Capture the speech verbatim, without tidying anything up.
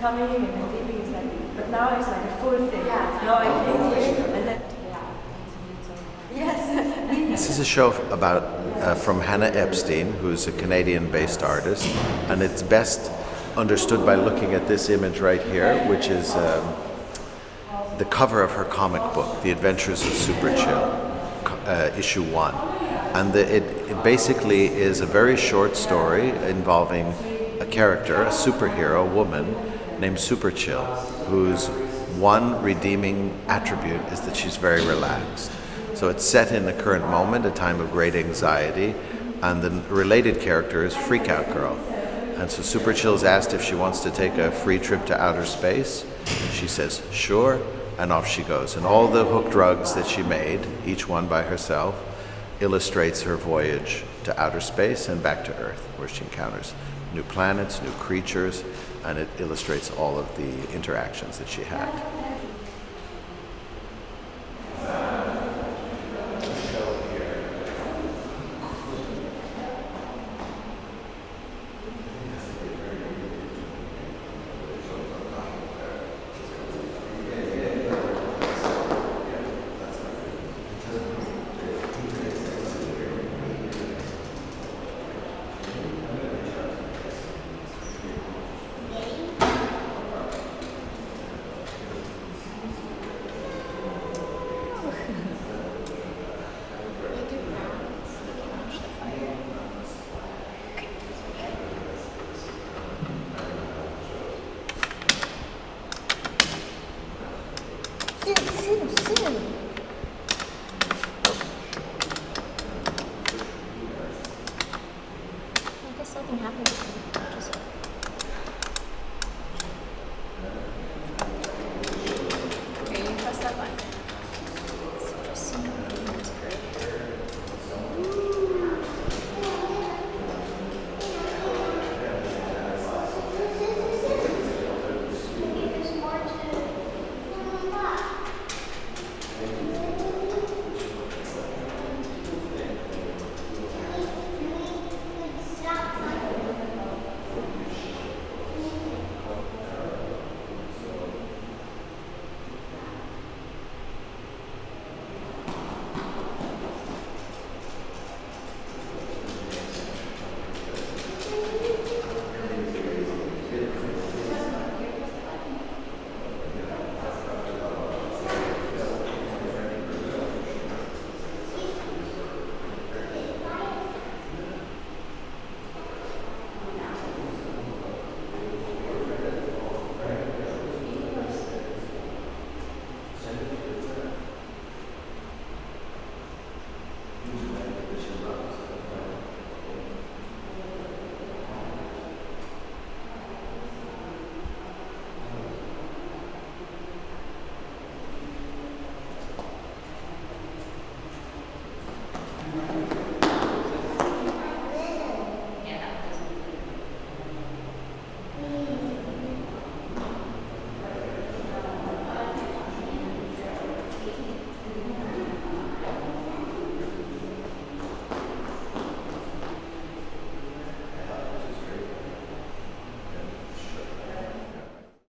coming in and leaving is like, but now it's like a full thing. Yeah. Now I came here and then, yeah. Yes. This is a show about uh, from Hannah Epstein, who's a Canadian-based artist, and it's best understood by looking at this image right here, which is um, the cover of her comic book, The Adventures of Super Chill. Uh, issue one, and the, it, it basically is a very short story involving a character, a superhero woman named Super Chill, whose one redeeming attribute is that she's very relaxed. So it's set in the current moment, a time of great anxiety, and the related character is Freakout Girl. And so Super Chill's asked if she wants to take a free trip to outer space. She says, sure. And off she goes. And all the hook drugs that she made, each one by herself, illustrates her voyage to outer space and back to Earth, where she encounters new planets, new creatures, and it illustrates all of the interactions that she had.